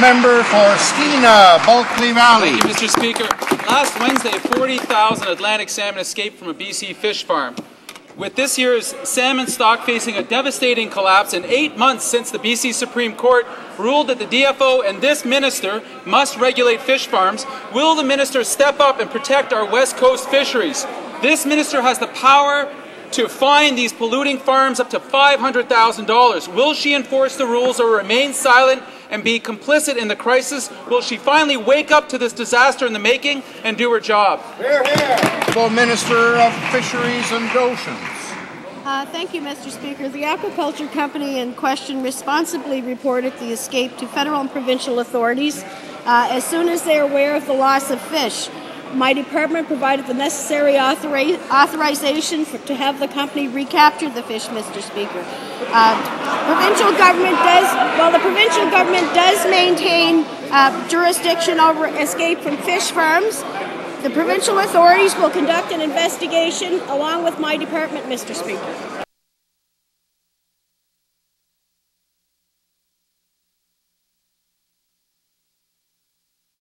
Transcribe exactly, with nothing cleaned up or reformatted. Member for Skeena Bulkley Valley. Thank you, Mister Speaker. Last Wednesday, forty thousand Atlantic salmon escaped from a B C fish farm. With this year's salmon stock facing a devastating collapse in eight months since the B C Supreme Court ruled that the D F O and this minister must regulate fish farms, will the minister step up and protect our West Coast fisheries? This minister has the power to fine these polluting farms up to five hundred thousand dollars. Will she enforce the rules or remain silent and be complicit in the crisis? Will she finally wake up to this disaster in the making and do her job? Hear, hear. The Minister of Fisheries and Oceans. Uh, thank you, Mister Speaker. The aquaculture company in question responsibly reported the escape to federal and provincial authorities uh, as soon as they are aware of the loss of fish. My department provided the necessary authori authorization for, to have the company recapture the fish, Mister Speaker. Uh, provincial government does, well, the provincial government does maintain uh, jurisdiction over escape from fish farms. The provincial authorities will conduct an investigation along with my department, Mister Speaker.